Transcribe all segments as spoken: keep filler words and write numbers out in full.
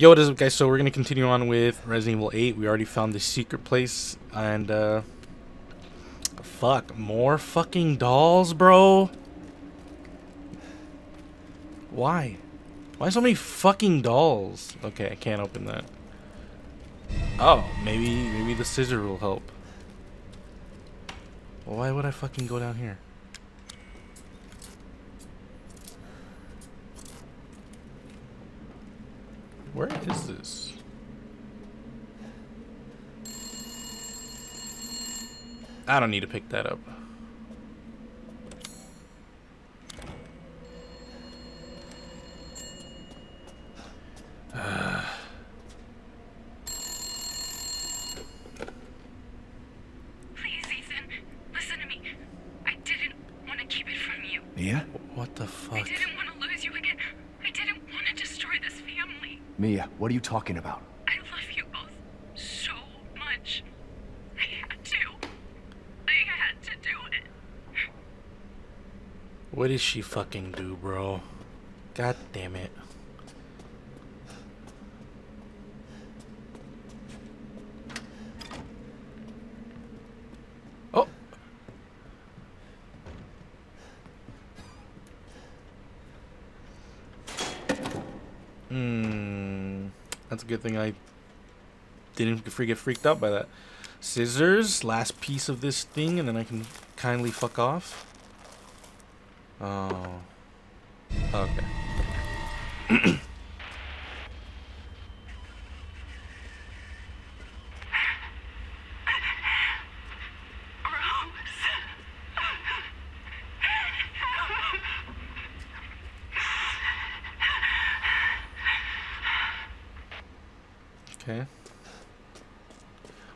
Yo, what is up, guys? So we're gonna continue on with Resident Evil eight. We already found the secret place, and uh, fuck, more fucking dolls, bro. Why? Why so many fucking dolls? Okay, I can't open that. Oh, maybe, maybe the scissor will help. Well, why would I fucking go down here? Where is this? I don't need to pick that up. Uh. Please, Ethan, listen to me. I didn't want to keep it from you. Yeah? What the fuck? I didn't want to lose you again. I didn't want to destroy this family. Mia, what are you talking about? I love you both so much. I had to. I had to do it. What did she fucking do, bro? God damn it. Oh. Hmm, that's a good thing I didn't get freaked out by that. Scissors, last piece of this thing, and then I can kindly fuck off. Oh. Okay. Okay.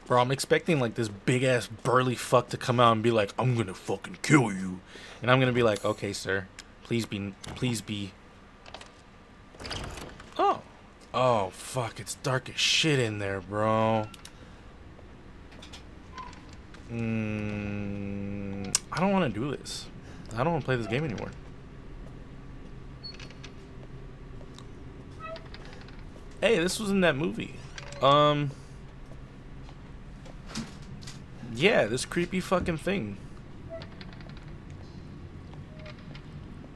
Bro, I'm expecting like this big ass burly fuck to come out and be like, I'm gonna fucking kill you. And I'm gonna be like, okay, sir. Please be, please be. Oh. Oh, fuck. It's dark as shit in there, bro. Mm, I don't wanna do this. I don't wanna play this game anymore. Hey, this was in that movie. Um, yeah, this creepy fucking thing.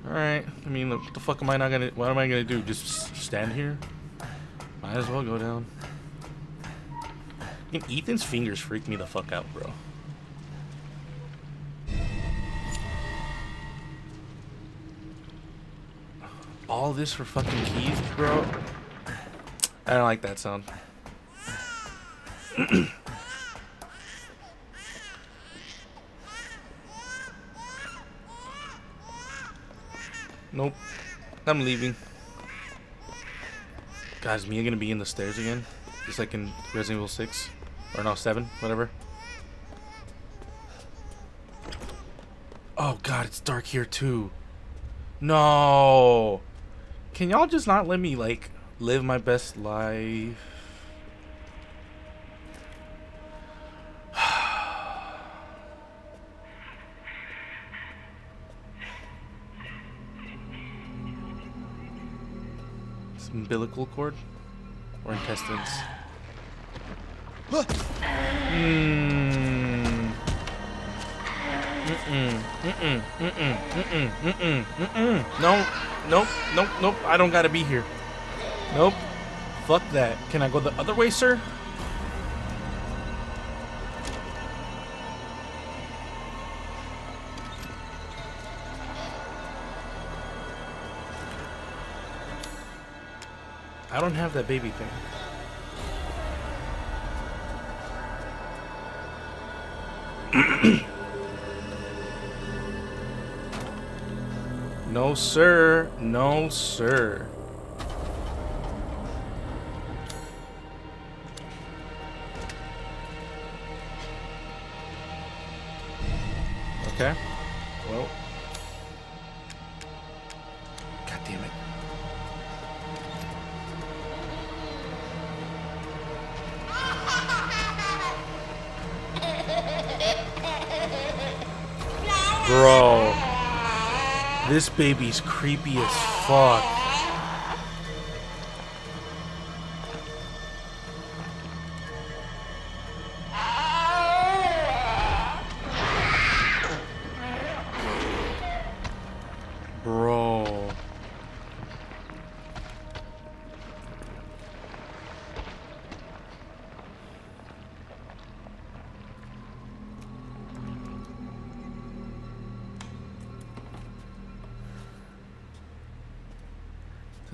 Alright, I mean, what the fuck am I not gonna, what am I gonna do, just stand here? Might as well go down. I mean, Ethan's fingers freaked me the fuck out, bro. All this for fucking keys, bro? I don't like that sound. Nope. I'm leaving. Guys, Mia gonna be in the stairs again? Just like in Resident Evil six? Or no, seven? Whatever. Oh god, it's dark here too. No! Can y'all just not let me, like, live my best life? It's umbilical cord or intestines. Mm. Mm-mm. Mm-mm. Mm-mm. Mm-mm. Mm-mm. Mm-mm. No, nope, nope, nope. I don't gotta be here. Nope. Fuck that. Can I go the other way, sir? I don't have that baby thing. No, sir. No, sir. Okay. Well. God damn it. Bro. This baby's creepy as fuck.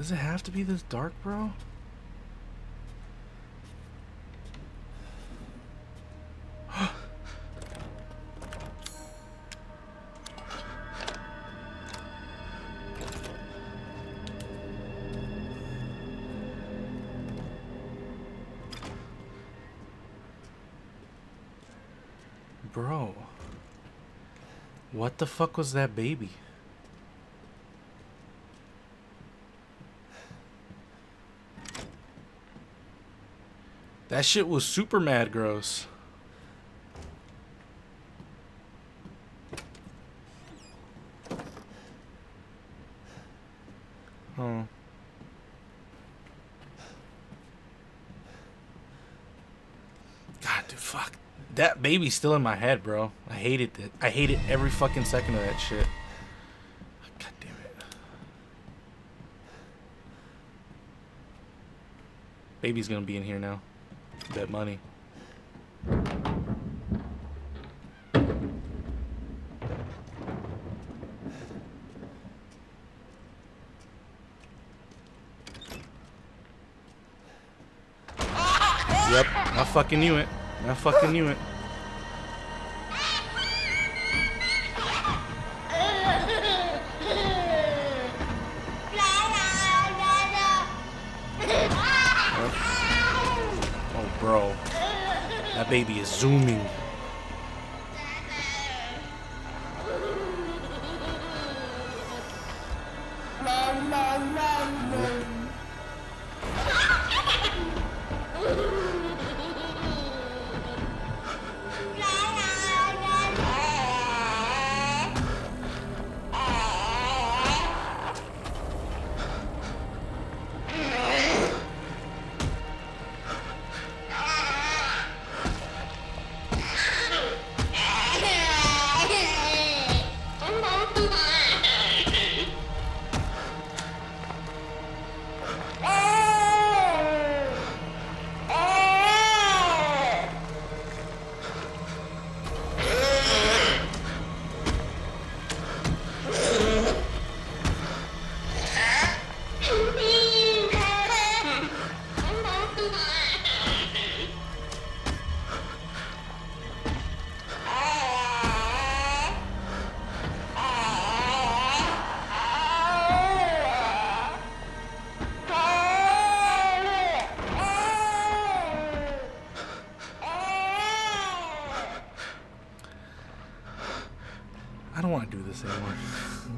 Does it have to be this dark, bro? Bro, what the fuck was that baby? That shit was super mad gross. Oh. God, dude, fuck. That baby's still in my head, bro. I hated it. I hated every fucking second of that shit. God damn it. Baby's gonna be in here now. Bet money. Yep, I fucking knew it. I fucking knew it. Oh, bro. That baby is zooming.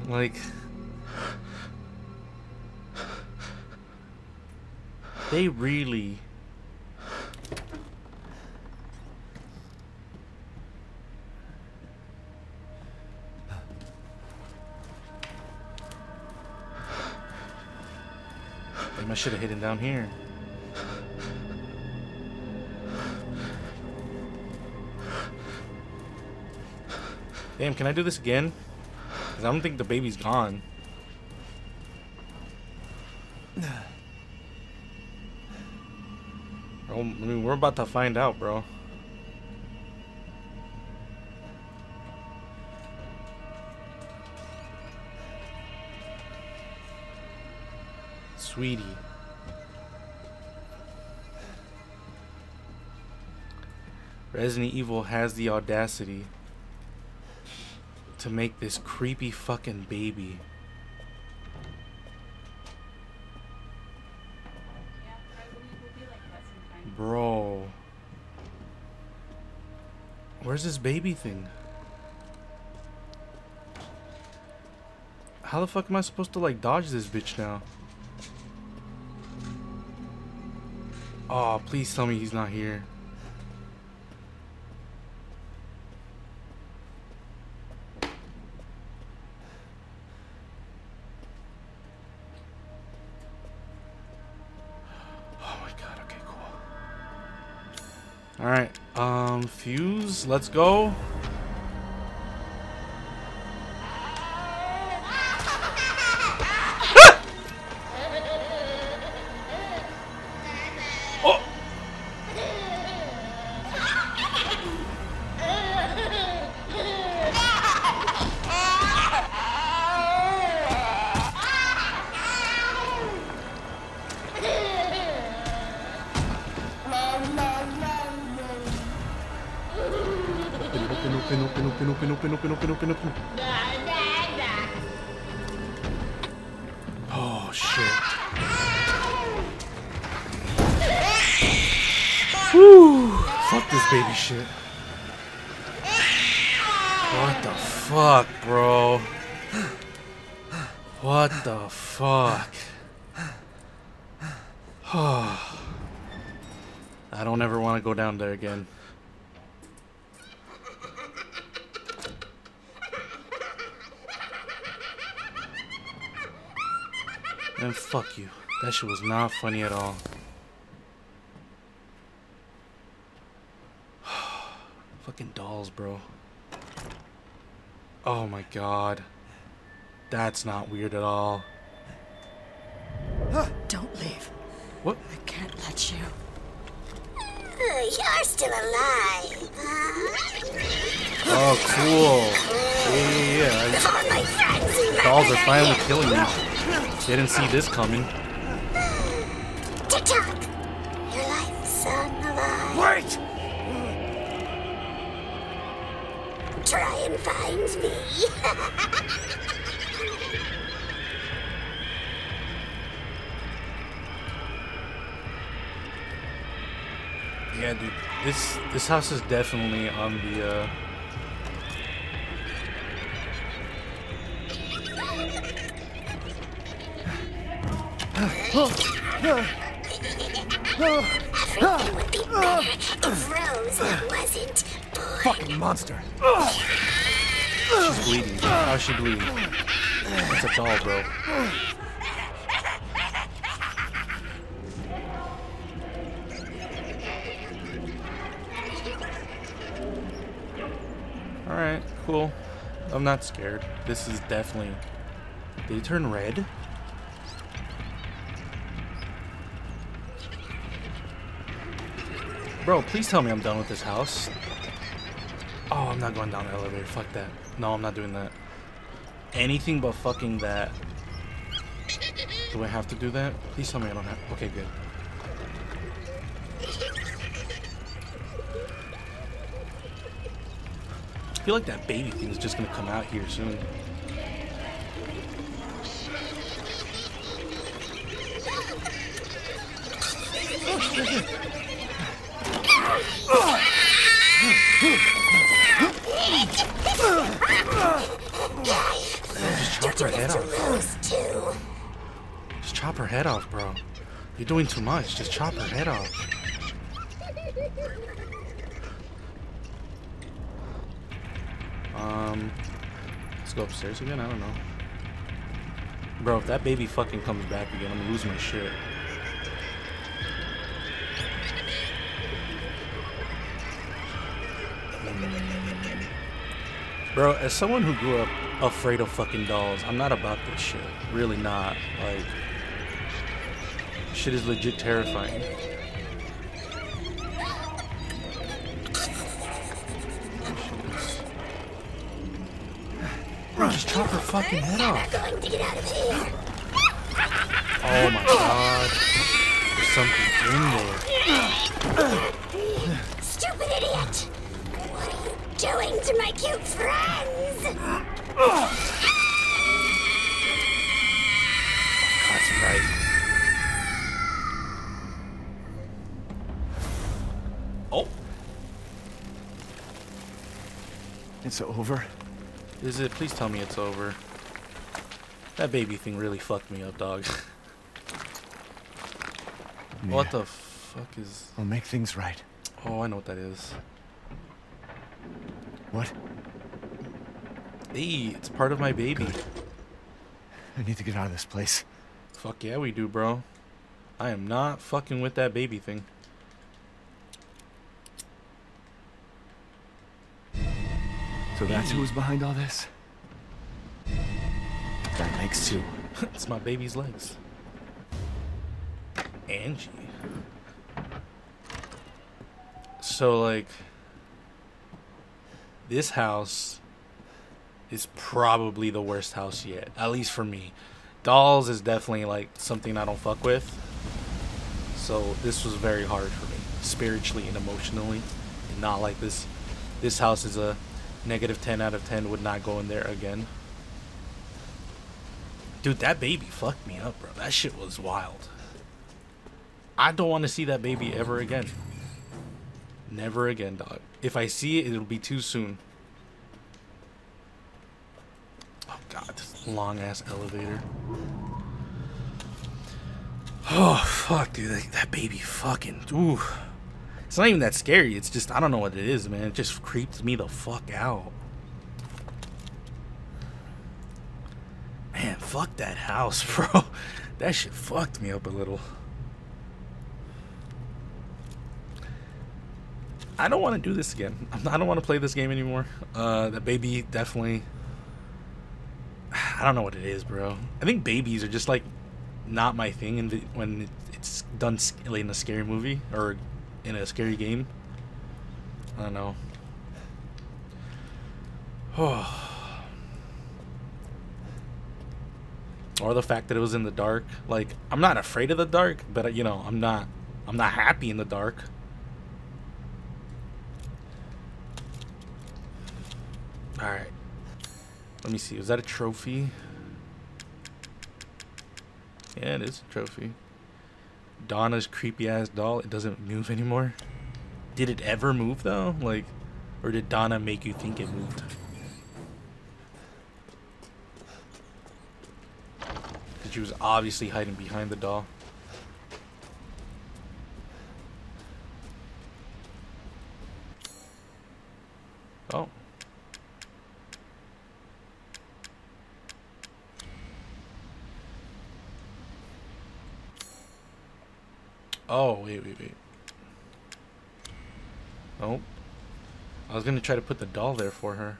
Like, they really I should have hit him down here. Damn, can I do this again? I don't think the baby's gone. Bro, I mean, we're about to find out, bro. Sweetie. Resident Evil has the audacity to make this creepy fucking baby. Bro. Where's this baby thing? How the fuck am I supposed to like dodge this bitch now? Oh, please tell me he's not here. Alright, um, fuse, let's go. Ah! Oh. open, open, open, open, open, open, open, open, open. Oh shit. Whew. Fuck this baby shit. What the fuck, bro? What the fuck? Oh. I don't ever want to go down there again. And fuck you. That shit was not funny at all. Fucking dolls, bro. Oh my god. That's not weird at all. Don't leave. What? I can't let you. You're still alive. Oh, cool. Yeah, yeah, yeah. All my friends, dolls are finally killing you. Didn't see this coming. Tick-tock. Your life's on the line. Wait! Try and find me. Yeah, dude, this this house is definitely on the uh everything would be better if Rose wasn't born. Fucking monster. She's bleeding. How's she bleeding? That's a doll, bro. Alright, cool. I'm not scared. This is definitely... Did it turn red? Bro, please tell me I'm done with this house. Oh, I'm not going down the elevator. Fuck that. No, I'm not doing that. Anything but fucking that. Do I have to do that? Please tell me I don't have... Okay, good. I feel like that baby thing is just gonna come out here soon. Just chop her head off. Just chop her head off, bro. You're doing too much. Just chop her head off. Um, let's go upstairs again. I don't know, bro. If that baby fucking comes back again, I'm gonna lose my shit. Mm. Bro, as someone who grew up afraid of fucking dolls, I'm not about this shit. Really not. Like, shit is legit terrifying. Just chop her fucking head off. Oh my god. There's something in there. Stupid idiot! What are you doing to my cute friends? That's right. Oh. It's over. Is it? Please tell me it's over. That baby thing really fucked me up, dog. Yeah. What the fuck is... I'll make things right. Oh, I know what that is. What? Hey, it's part of my baby. Good. I need to get out of this place. Fuck yeah, we do, bro. I am not fucking with that baby thing. So that's who was behind all this? That legs too. It's my baby's legs. Angie. So like, this house is probably the worst house yet, at least for me. Dolls is definitely like something I don't fuck with. So this was very hard for me, spiritually and emotionally. Did not like this. This house is a negative ten out of ten would not go in there again. Dude, that baby fucked me up, bro. That shit was wild. I don't want to see that baby ever again. Never again, dog. If I see it, it'll be too soon. Oh, God. This long-ass elevator. Oh, fuck, dude. That, that baby fucking... Ooh. It's not even that scary. It's just... I don't know what it is, man. It just creeps me the fuck out. Man, fuck that house, bro. That shit fucked me up a little. I don't want to do this again. I don't want to play this game anymore. Uh, the baby definitely... I don't know what it is, bro. I think babies are just, like... not my thing in the, when it's done in a scary movie or in a scary game. I don't know. Oh. Or the fact that it was in the dark. Like, I'm not afraid of the dark, but you know, I'm not I'm not happy in the dark. All right. Let me see. Was that a trophy? Yeah, it is a trophy. Donna's creepy ass doll. It doesn't move anymore. Did it ever move though? Like, or did Donna make you think it moved? Because she was obviously hiding behind the doll. Oh. Oh, wait, wait, wait. Nope. I was gonna try to put the doll there for her.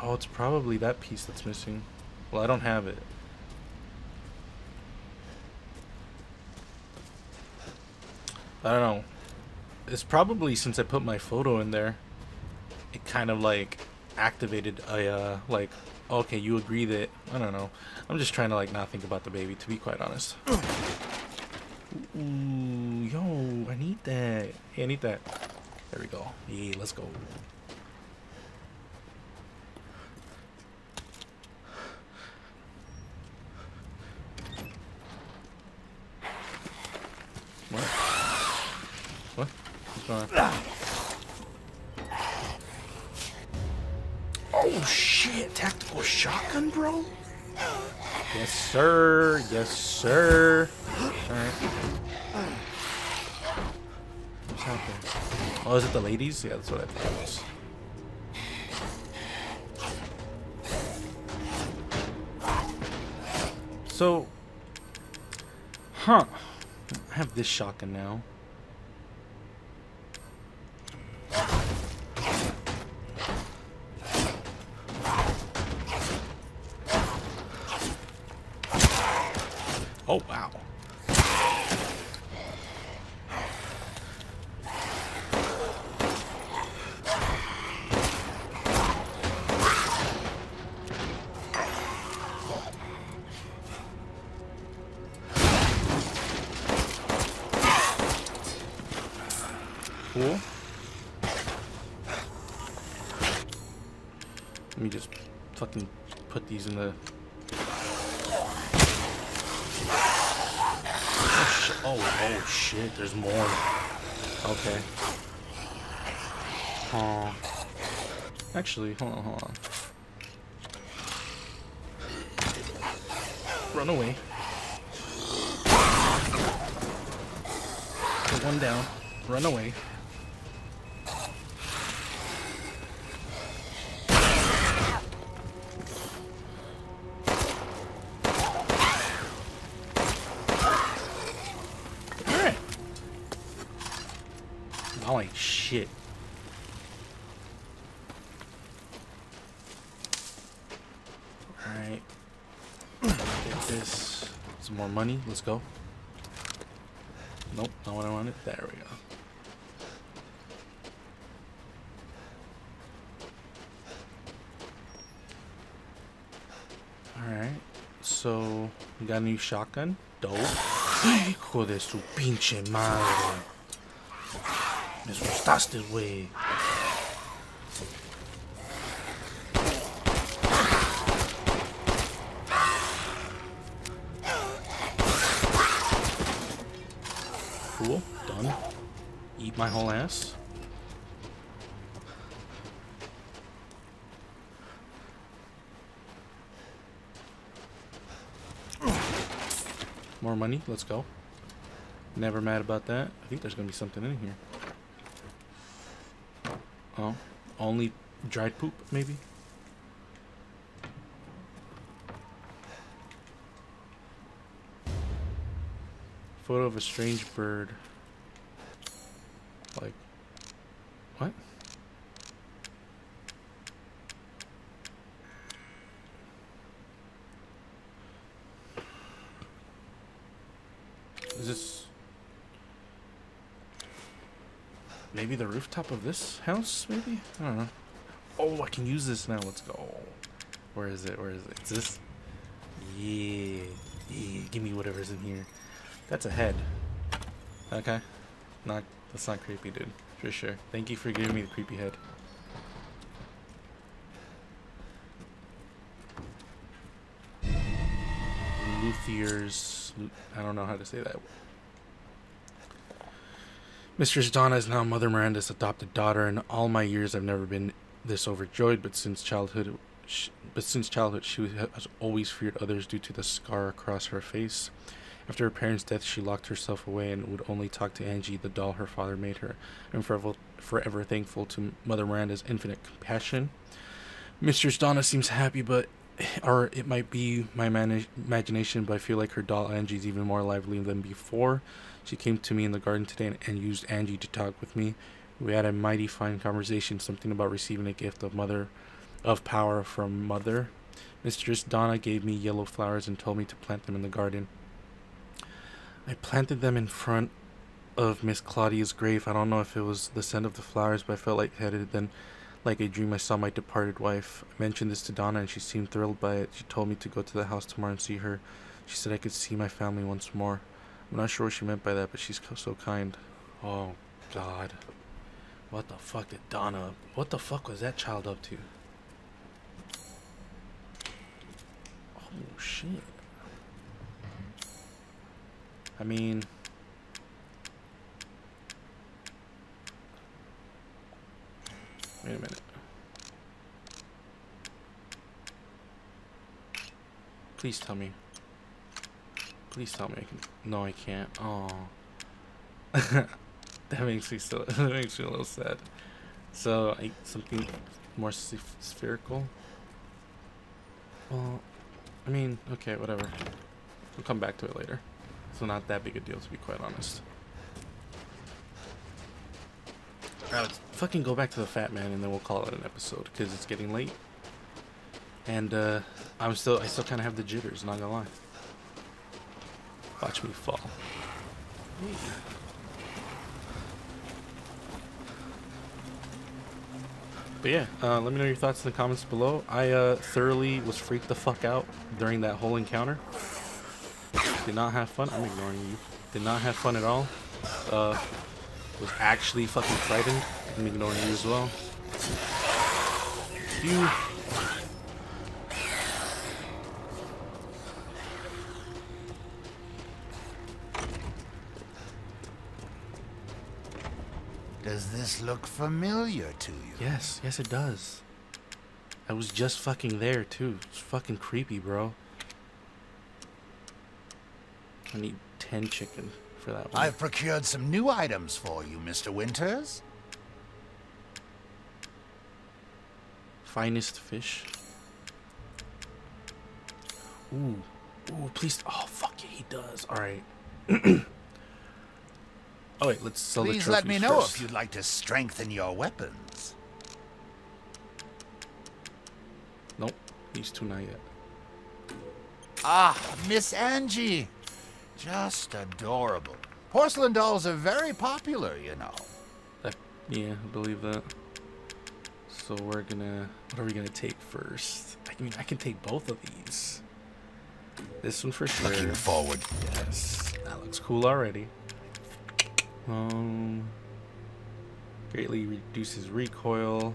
Oh, it's probably that piece that's missing. Well, I don't have it. I don't know. It's probably since I put my photo in there, it kind of like activated a, uh, like, okay, you agree that... I don't know. I'm just trying to, like, not think about the baby, to be quite honest. Ooh, yo, I need that. Hey, I need that. There we go. Yeah, let's go. What? What? What's going on? Oh, shit. Tactical shotgun, bro? Yes, sir. Yes, sir. Alright. What's happening? Oh, is it the ladies? Yeah, that's what I thought it was. So. Huh. I have this shotgun now. Oh, wow. Cool. Let me just fucking put these in the... Oh, oh shit, there's more. Okay. Uh, actually, hold on, hold on. Run away. Put one down. Run away. Shit. Alright. Get this. Some more money. Let's go. Nope, not what I wanted. There we go. Alright. So, we got a new shotgun. Dope. Hijo de su pinche madre. Me asustaste, güey. Cool. Done. Eat my whole ass. More money. Let's go. Never mad about that. I think there's gonna be something in here. Oh, only dried poop, maybe? Photo of a strange bird. Like, what? Is this... maybe the rooftop of this house, maybe? I don't know. Oh, I can use this now. Let's go. Where is it? Where is it? It's this. Yeah. Yeah. Give me whatever's in here. That's a head. Okay. Not. That's not creepy, dude. For sure. Thank you for giving me the creepy head. Luthiers. I don't know how to say that. Mistress Donna is now Mother Miranda's adopted daughter. In all my years, I've never been this overjoyed, but since childhood, she, but since childhood, she has always feared others due to the scar across her face. After her parents' death, she locked herself away and would only talk to Angie, the doll her father made her. I'm forever, forever thankful to Mother Miranda's infinite compassion. Mistress Donna seems happy, but or it might be my imagination, but I feel like her doll Angie is even more lively than before. She came to me in the garden today and, and used Angie to talk with me. We had a mighty fine conversation, something about receiving a gift of mother, of power from mother. Mistress Donna gave me yellow flowers and told me to plant them in the garden. I planted them in front of Miss Claudia's grave. I don't know if it was the scent of the flowers, but I felt lightheaded then. Like a dream, I saw my departed wife. I mentioned this to Donna and she seemed thrilled by it. She told me to go to the house tomorrow and see her. She said I could see my family once more. I'm not sure what she meant by that, but she's so kind. Oh, God. What the fuck did Donna... what the fuck was that child up to? Oh, shit. I mean... wait a minute. Please tell me. Please tell me I can. No, I can't. Oh, that makes me so. That makes me a little sad. So, I, something more spherical. Well, I mean, okay, whatever. We'll come back to it later. So not that big a deal, to be quite honest. All right, let's fucking go back to the fat man and then we'll call it an episode because it's getting late. And uh, I'm still, I still kind of have the jitters, not gonna lie. Watch me fall. But yeah, uh, let me know your thoughts in the comments below. I uh, thoroughly was freaked the fuck out during that whole encounter. Did not have fun. I'm ignoring you. Did not have fun at all. Uh... was actually fucking frightened. I'm ignoring you as well. You. Does this look familiar to you? Yes, yes it does. I was just fucking there too. It's fucking creepy, bro. I need ten chicken. That one. I've procured some new items for you, Mister Winters. Finest fish. Ooh. Ooh, please. Oh, fuck it, he does. Alright. Oh, wait, let's sell the trophies first. Please let me know if you'd like to strengthen your weapons. Nope, these two not yet. Ah, Miss Angie. Just adorable. Porcelain dolls are very popular, you know. Uh, yeah, I believe that. So we're gonna... what are we gonna take first? I mean, I can take both of these. This one for sure. Looking forward. Yes. That looks cool already. Um... Greatly reduces recoil.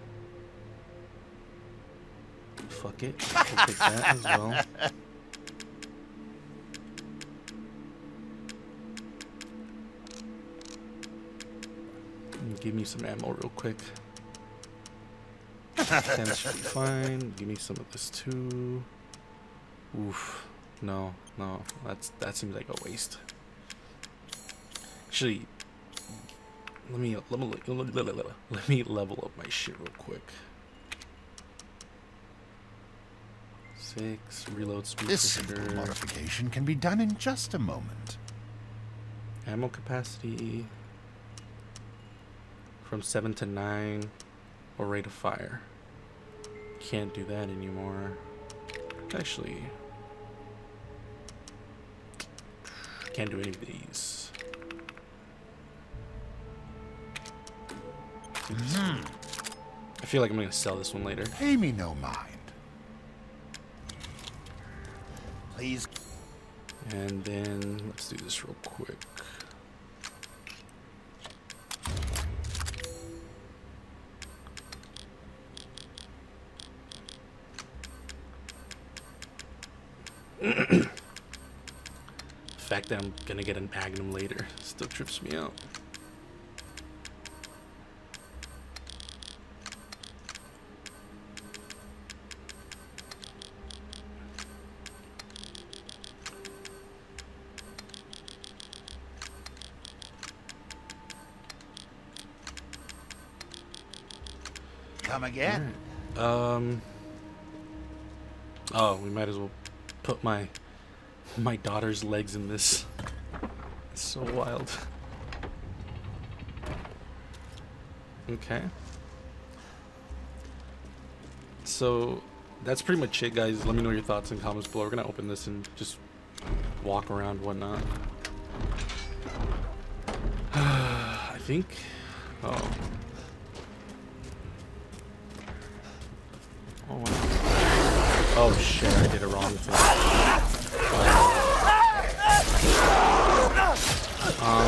Fuck it. I'll take that as well. give me some ammo real quick. Ten should be fine. Give me some of this too. Oof. No, no. That's that seems like a waste. Actually, let me let me let me level up my shit real quick. Six reload speed. This simple modification can be done in just a moment. Ammo capacity from seven to nine, or rate of fire. Can't do that anymore. Actually, can't do any of these. Mm-hmm. I feel like I'm gonna sell this one later. Pay me no mind. Please. And then let's do this real quick. The fact that I'm gonna get a magnum later still trips me out. Come again. Right. Um. Oh, we might as well put my my daughter's legs in this. It's so wild. Okay. So that's pretty much it, guys. Let me know your thoughts in comments below. We're gonna open this and just walk around, whatnot. I think. Oh. Oh shit, I did a wrong thing. Um,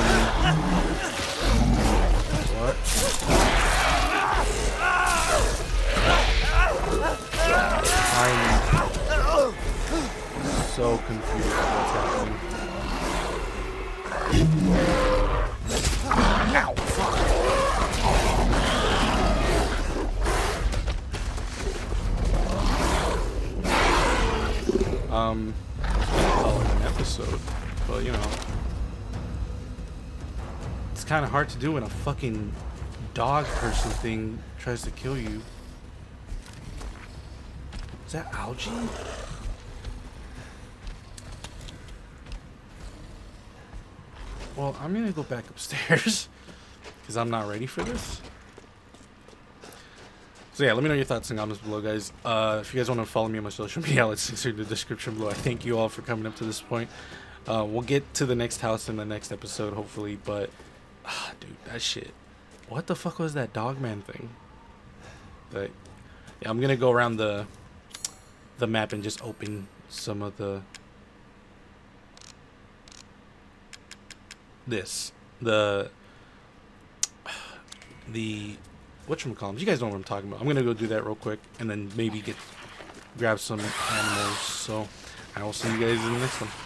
what? I'm so confused what's happening. Ow, fuck. Um, well, an episode, but you know, it's kind of hard to do when a fucking dog person thing tries to kill you. Is that algae? Well, I'm gonna go back upstairs because I'm not ready for this. So yeah, let me know your thoughts in the comments below, guys. Uh, if you guys want to follow me on my social media, let's insert the description below. I thank you all for coming up to this point. Uh, we'll get to the next house in the next episode, hopefully. But, ah, dude, that shit. What the fuck was that dogman thing? But, yeah, I'm going to go around the, the map and just open some of the... This. The... The... Whatchamacallit? You guys know what I'm talking about. I'm gonna go do that real quick and then maybe get grab some animals. So I will see you guys in the next one.